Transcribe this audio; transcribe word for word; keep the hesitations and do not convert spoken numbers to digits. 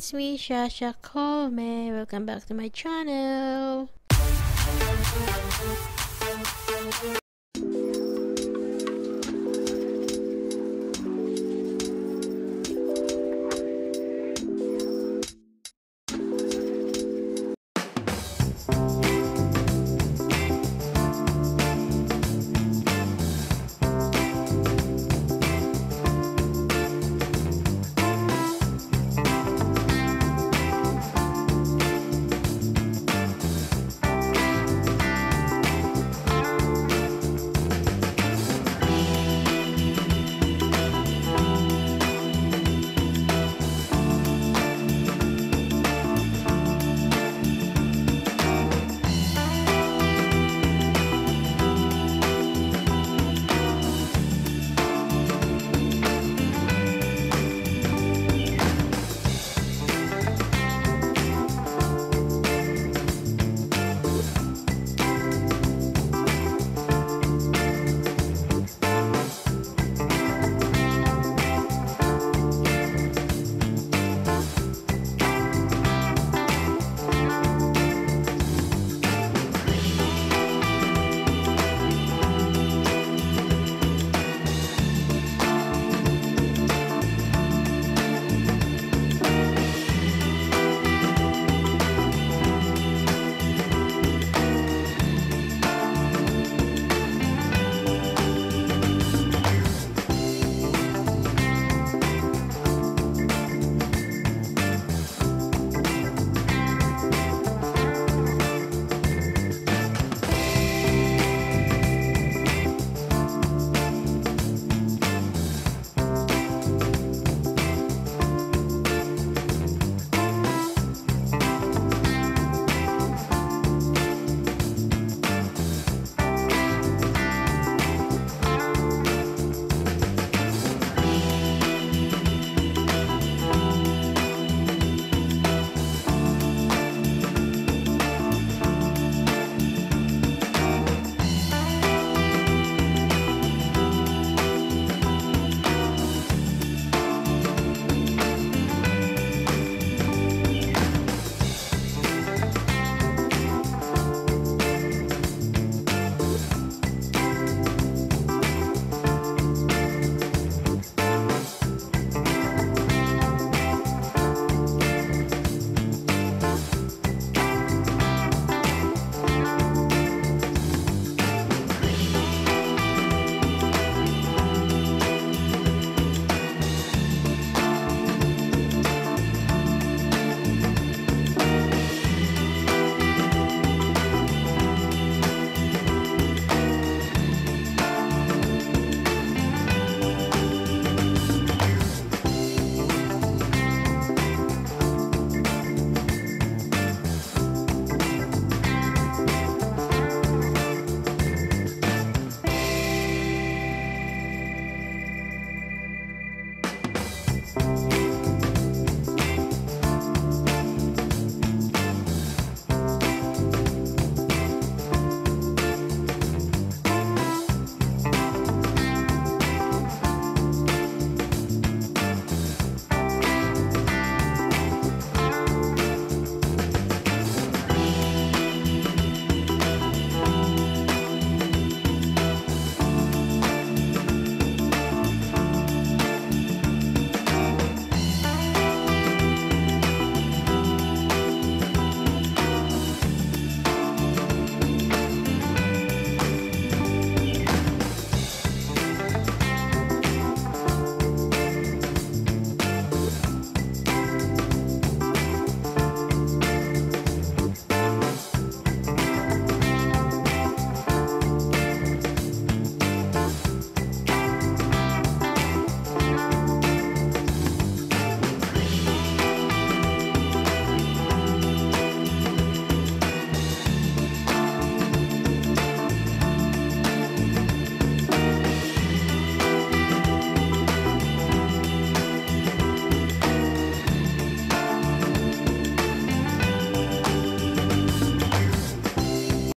it's me, Shasha Kolme. Welcome back to my channel.